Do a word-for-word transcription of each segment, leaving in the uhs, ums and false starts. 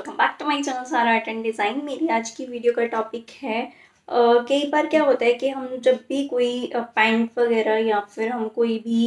Welcome back to my channel Sara art and design. मेरी आज की वीडियो का टॉपिक है uh, कई बार क्या होता है कि हम जब भी कोई पैंट वगैरह या फिर हम कोई भी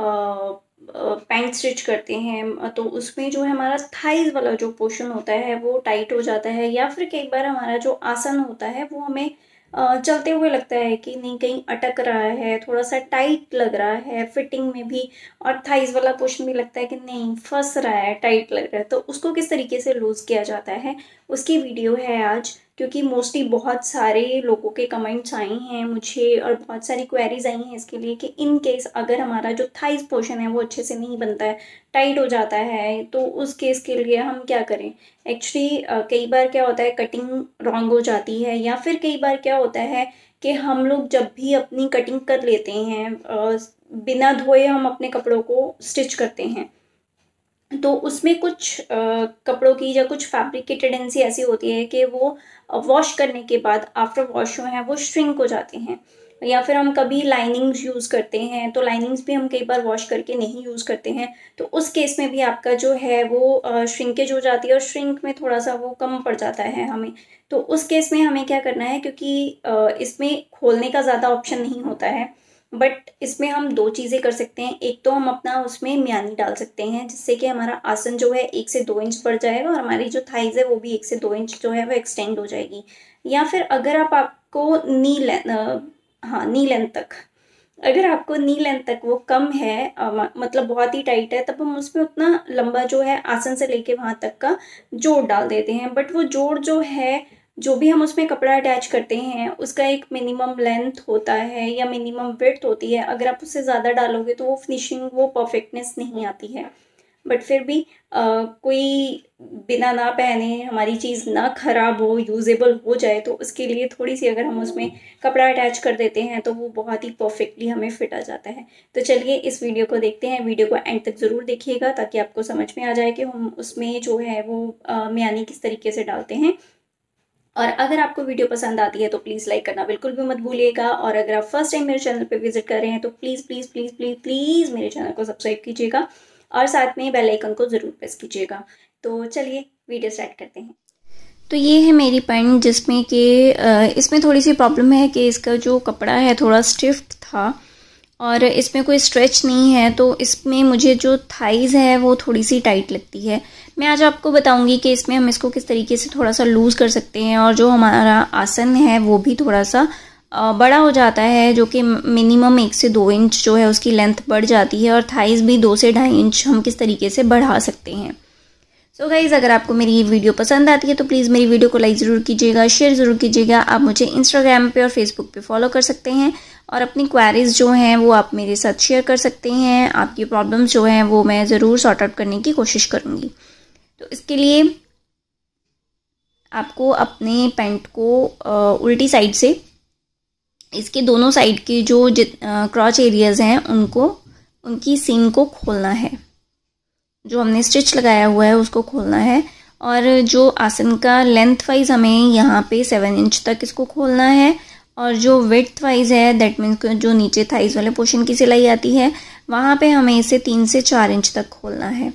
पैंट स्टिच करते हैं तो उसमें जो है हमारा थाइज वाला जो पोर्शन होता है वो टाइट हो जाता है, या फिर कई बार हमारा जो आसन होता है वो हमें uh, चलते हुए लगता है कि नहीं कहीं अटक रहा है, थोड़ा सा टाइट लग रहा है फिटिंग में भी, और थाइज वाला पोर्शन भी लगता है कि नहीं फंस रहा है, टाइट लग रहा है। तो उसको किस तरीके से लूज़ किया जाता है उसकी वीडियो है आज, क्योंकि मोस्टली बहुत सारे लोगों के कमेंट्स आए हैं मुझे और बहुत सारी क्वेरीज आई हैं इसके लिए कि इन केस अगर हमारा जो थाइज पोर्शन है वो अच्छे से नहीं बनता है, टाइट हो जाता है, तो उस केस के लिए हम क्या करें। एक्चुअली कई बार क्या होता है कटिंग रॉन्ग हो जाती है, या फिर कई बार क्या होता है कि हम लोग जब भी अपनी कटिंग कर लेते हैं बिना धोए हम अपने कपड़ों को स्टिच करते हैं तो उसमें कुछ आ, कपड़ों की या कुछ फैब्रिक की टेंडेंसी ऐसी होती है कि वो वॉश करने के बाद आफ्टर वॉश जो है वो श्रिंक हो जाते हैं, या फिर हम कभी लाइनिंग्स यूज़ करते हैं तो लाइनिंग्स भी हम कई बार वॉश करके नहीं यूज़ करते हैं, तो उस केस में भी आपका जो है वो श्रिंकेज हो जाती है और श्रिंक में थोड़ा सा वो कम पड़ जाता है हमें। तो उस केस में हमें क्या करना है, क्योंकि आ, इसमें खोलने का ज़्यादा ऑप्शन नहीं होता है, बट इसमें हम दो चीज़ें कर सकते हैं। एक तो हम अपना उसमें म्यानी डाल सकते हैं जिससे कि हमारा आसन जो है एक से दो इंच बढ़ जाएगा और हमारी जो थाइज है वो भी एक से दो इंच जो है वो एक्सटेंड हो जाएगी। या फिर अगर आप आपको नी लेंथ, हाँ नी लेंथ तक, अगर आपको नी लेंथ तक वो कम है मतलब बहुत ही टाइट है, तब हम उसमें उतना लंबा जो है आसन से लेके वहाँ तक का जोड़ डाल देते हैं। बट वो जोड़ जो है, जो भी हम उसमें कपड़ा अटैच करते हैं उसका एक मिनिमम लेंथ होता है या मिनिमम विड्थ होती है, अगर आप उससे ज़्यादा डालोगे तो वो फिनिशिंग वो परफेक्टनेस नहीं आती है। बट फिर भी आ, कोई बिना ना पहने हमारी चीज़ ना ख़राब हो, यूजेबल हो जाए, तो उसके लिए थोड़ी सी अगर हम उसमें कपड़ा अटैच कर देते हैं तो वो बहुत ही परफेक्टली हमें फिट आ जाता है। तो चलिए इस वीडियो को देखते हैं, वीडियो को एंड तक ज़रूर देखिएगा ताकि आपको समझ में आ जाए कि हम उसमें जो है वो म्यानी किस तरीके से डालते हैं। और अगर आपको वीडियो पसंद आती है तो प्लीज़ लाइक करना बिल्कुल भी मत भूलिएगा, और अगर आप फर्स्ट टाइम मेरे चैनल पे विजिट कर रहे हैं तो please please please please please मेरे चैनल को सब्सक्राइब कीजिएगा और साथ में बेल आइकन को ज़रूर प्रेस कीजिएगा। तो चलिए वीडियो स्टार्ट करते हैं। तो ये है मेरी पैंट जिसमें कि इसमें थोड़ी सी प्रॉब्लम है कि इसका जो कपड़ा है थोड़ा स्टिफ था और इसमें कोई स्ट्रेच नहीं है, तो इसमें मुझे जो थाइज है वो थोड़ी सी टाइट लगती है। मैं आज आपको बताऊंगी कि इसमें हम इसको किस तरीके से थोड़ा सा लूज़ कर सकते हैं और जो हमारा आसन है वो भी थोड़ा सा बड़ा हो जाता है, जो कि मिनिमम एक से दो इंच जो है उसकी लेंथ बढ़ जाती है, और थाइज भी दो से ढाई इंच हम किस तरीके से बढ़ा सकते हैं। सो गाइज, अगर आपको मेरी ये वीडियो पसंद आती है तो प्लीज़ मेरी वीडियो को लाइक ज़रूर कीजिएगा, शेयर ज़रूर कीजिएगा। आप मुझे इंस्टाग्राम पे और फेसबुक पे फॉलो कर सकते हैं और अपनी क्वेरीज जो हैं वो आप मेरे साथ शेयर कर सकते हैं। आपकी प्रॉब्लम्स जो हैं वो मैं ज़रूर सॉर्ट आउट करने की कोशिश करूँगी। तो इसके लिए आपको अपने पैंट को उल्टी साइड से इसके दोनों साइड के जो क्रॉच एरियाज़ हैं उनको, उनकी सीम को खोलना है, जो हमने स्टिच लगाया हुआ है उसको खोलना है, और जो आसन का लेंथ वाइज हमें यहाँ पे सेवन इंच तक इसको खोलना है, और जो विड्थ वाइज है दैट मीन्स जो नीचे थाइज वाले पोर्शन की सिलाई आती है वहाँ पे हमें इसे तीन से चार इंच तक खोलना है।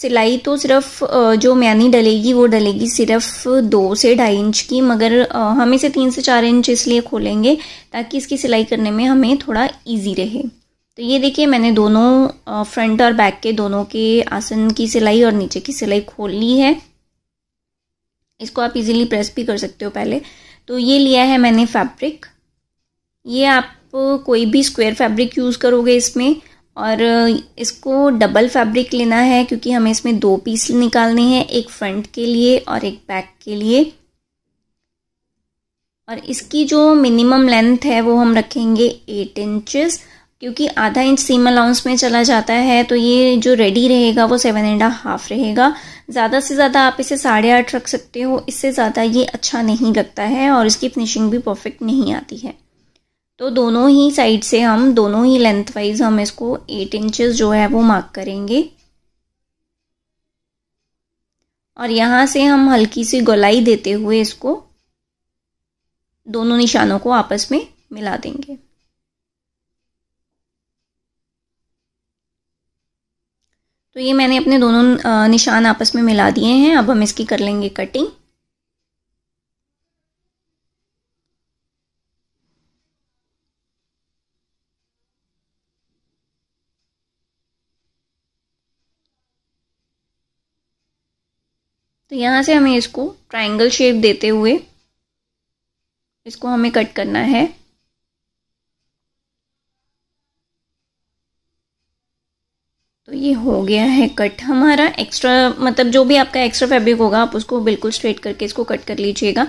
सिलाई तो सिर्फ जो म्यानी डलेगी वो डलेगी सिर्फ दो से ढाई इंच की, मगर हम इसे तीन से चार इंच इसलिए खोलेंगे ताकि इसकी सिलाई करने में हमें थोड़ा ईजी रहे। तो ये देखिए मैंने दोनों फ्रंट और बैक के दोनों के आसन की सिलाई और नीचे की सिलाई खोल ली है। इसको आप इजीली प्रेस भी कर सकते हो। पहले तो ये लिया है मैंने फैब्रिक, ये आप कोई भी स्क्वायर फैब्रिक यूज़ करोगे इसमें, और इसको डबल फैब्रिक लेना है क्योंकि हमें इसमें दो पीस निकालने हैं, एक फ्रंट के लिए और एक बैक के लिए। और इसकी जो मिनिमम लेंथ है वो हम रखेंगे एट इंचेस क्योंकि आधा इंच सीम अलाउंस में चला जाता है, तो ये जो रेडी रहेगा वो सेवन एंड हाफ रहेगा। ज़्यादा से ज़्यादा आप इसे साढ़े आठ रख सकते हो, इससे ज़्यादा ये अच्छा नहीं लगता है और इसकी फिनिशिंग भी परफेक्ट नहीं आती है। तो दोनों ही साइड से हम, दोनों ही लेंथ वाइज हम इसको एट इंचेस जो है वो मार्क करेंगे, और यहाँ से हम हल्की सी गोलाई देते हुए इसको दोनों निशानों को आपस में मिला देंगे। तो ये मैंने अपने दोनों निशान आपस में मिला दिए हैं। अब हम इसकी कर लेंगे कटिंग। तो यहाँ से हमें इसको ट्रायंगल शेप देते हुए इसको हमें कट करना है। तो ये हो गया है कट हमारा। एक्स्ट्रा मतलब जो भी आपका एक्स्ट्रा फैब्रिक होगा आप उसको बिल्कुल स्ट्रेट करके इसको कट कर लीजिएगा।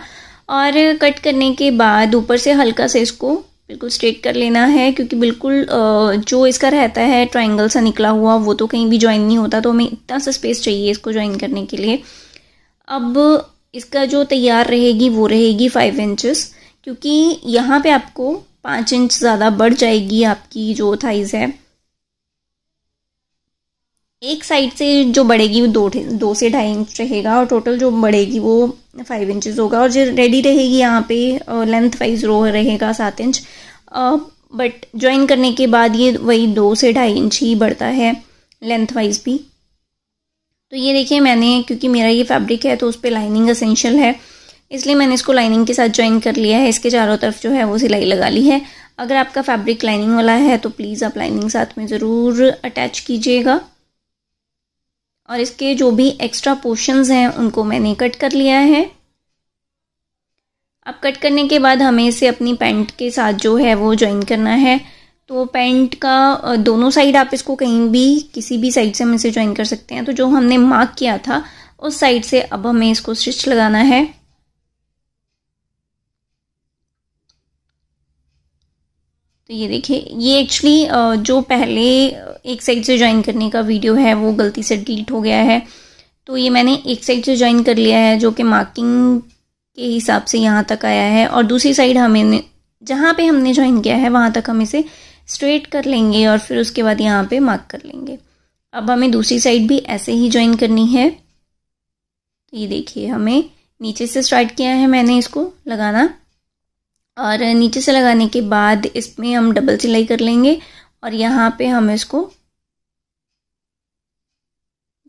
और कट करने के बाद ऊपर से हल्का से इसको बिल्कुल स्ट्रेट कर लेना है, क्योंकि बिल्कुल जो इसका रहता है ट्रायंगल सा निकला हुआ वो तो कहीं भी ज्वाइन नहीं होता, तो हमें इतना सा स्पेस चाहिए इसको ज्वाइन करने के लिए। अब इसका जो तैयार रहेगी वो रहेगी फाइव इंचेस, क्योंकि यहाँ पे आपको पाँच इंच ज़्यादा बढ़ जाएगी आपकी जो थाइज़ है। एक साइड से जो बढ़ेगी वो दो दो से ढाई इंच रहेगा और टोटल जो बढ़ेगी वो फाइव इंचेस होगा। और जो रेडी रहेगी यहाँ पे लेंथ वाइज रो रहेगा सात इंच, बट ज्वाइन करने के बाद ये वही दो से ढाई इंच ही बढ़ता है लेंथ वाइज भी। तो ये देखिए मैंने, क्योंकि मेरा ये फैब्रिक है तो उस पर लाइनिंग असेंशियल है, इसलिए मैंने इसको लाइनिंग के साथ ज्वाइन कर लिया है। इसके चारों तरफ जो है वो सिलाई लगा ली है। अगर आपका फैब्रिक लाइनिंग वाला है तो प्लीज़ आप लाइनिंग साथ में ज़रूर अटैच कीजिएगा। और इसके जो भी एक्स्ट्रा पोर्शंस हैं उनको मैंने कट कर लिया है। अब कट करने के बाद हमें इसे अपनी पैंट के साथ जो है वो ज्वाइन करना है। तो पैंट का दोनों साइड आप इसको कहीं भी किसी भी साइड से हम इसे ज्वाइन कर सकते हैं। तो जो हमने मार्क किया था उस साइड से अब हमें इसको स्टिच लगाना है। तो ये देखिए, ये एक्चुअली जो पहले एक साइड से ज्वाइन करने का वीडियो है वो गलती से डिलीट हो गया है, तो ये मैंने एक साइड से ज्वाइन कर लिया है जो कि मार्किंग के हिसाब से यहाँ तक आया है। और दूसरी साइड हमें जहाँ पे हमने ज्वाइन किया है वहाँ तक हम इसे स्ट्रेट कर लेंगे और फिर उसके बाद यहाँ पे मार्क कर लेंगे। अब हमें दूसरी साइड भी ऐसे ही ज्वाइन करनी है। तो ये देखिए, हमें नीचे से स्टार्ट किया है मैंने इसको लगाना, और नीचे से लगाने के बाद इसमें हम डबल सिलाई कर लेंगे। और यहाँ पे हम इसको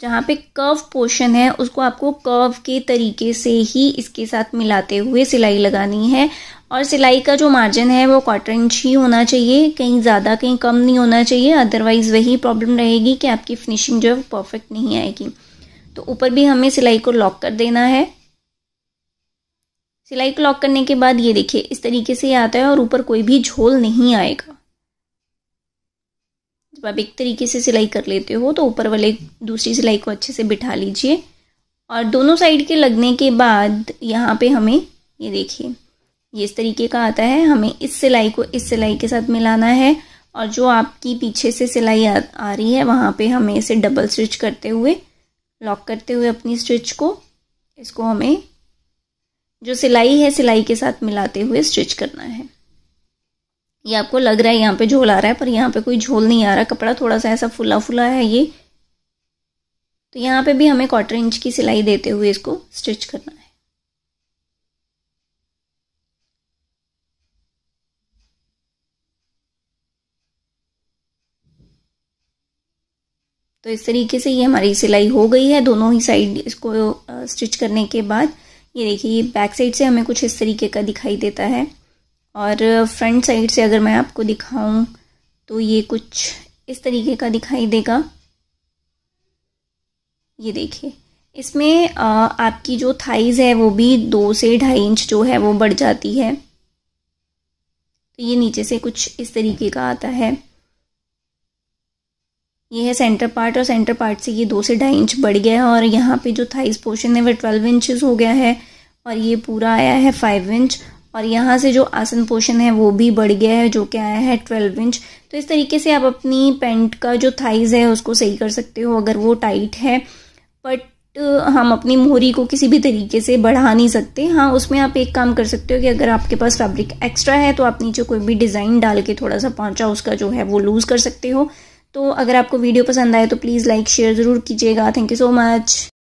जहाँ पे कर्व पोर्शन है उसको आपको कर्व के तरीके से ही इसके साथ मिलाते हुए सिलाई लगानी है। और सिलाई का जो मार्जिन है वो क्वार्टर इंच ही होना चाहिए, कहीं ज़्यादा कहीं कम नहीं होना चाहिए, अदरवाइज़ वही प्रॉब्लम रहेगी कि आपकी फिनिशिंग जो है परफेक्ट नहीं आएगी। तो ऊपर भी हमें सिलाई को लॉक कर देना है। सिलाई को लॉक करने के बाद ये देखिए इस तरीके से आता है और ऊपर कोई भी झोल नहीं आएगा। जब आप एक तरीके से सिलाई कर लेते हो तो ऊपर वाले दूसरी सिलाई को अच्छे से बिठा लीजिए। और दोनों साइड के लगने के बाद यहाँ पे हमें ये देखिए ये इस तरीके का आता है। हमें इस सिलाई को इस सिलाई के साथ मिलाना है, और जो आपकी पीछे से सिलाई आ, आ रही है वहाँ पे हमें इसे डबल स्टिच करते हुए लॉक करते हुए अपनी स्टिच को इसको हमें जो सिलाई है सिलाई के साथ मिलाते हुए स्टिच करना है। ये आपको लग रहा है यहाँ पे झोल आ रहा है, पर यहाँ पे कोई झोल नहीं आ रहा, कपड़ा थोड़ा सा ऐसा फुला फुला है ये। तो यहाँ पे भी हमें क्वार्टर इंच की सिलाई देते हुए इसको स्टिच करना है। तो इस तरीके से ये हमारी सिलाई हो गई है दोनों ही साइड इसको स्टिच करने के बाद। ये देखिए बैक साइड से हमें कुछ इस तरीके का दिखाई देता है, और फ्रंट साइड से अगर मैं आपको दिखाऊं तो ये कुछ इस तरीके का दिखाई देगा। ये देखिए इसमें आपकी जो थाइज़ है वो भी दो से ढाई इंच जो है वो बढ़ जाती है। तो ये नीचे से कुछ इस तरीके का आता है। ये है सेंटर पार्ट, और सेंटर पार्ट से ये दो से ढाई इंच बढ़ गया है, और यहाँ पे जो थाइज़ पोर्शन है वह ट्वेल्व इंचेस हो गया है, और ये पूरा आया है फाइव इंच। और यहाँ से जो आसन पोर्शन है वो भी बढ़ गया है जो कि आया है ट्वेल्व इंच। तो इस तरीके से आप अपनी पैंट का जो थाइज़ है उसको सही कर सकते हो अगर वो टाइट है। बट हम अपनी मोहरी को किसी भी तरीके से बढ़ा नहीं सकते। हाँ, उसमें आप एक काम कर सकते हो कि अगर आपके पास फैब्रिक एक्स्ट्रा है तो आप नीचे कोई भी डिज़ाइन डाल के थोड़ा सा पाँचा उसका जो है वो लूज़ कर सकते हो। तो अगर आपको वीडियो पसंद आए तो प्लीज़ लाइक शेयर ज़रूर कीजिएगा। Thank you so much.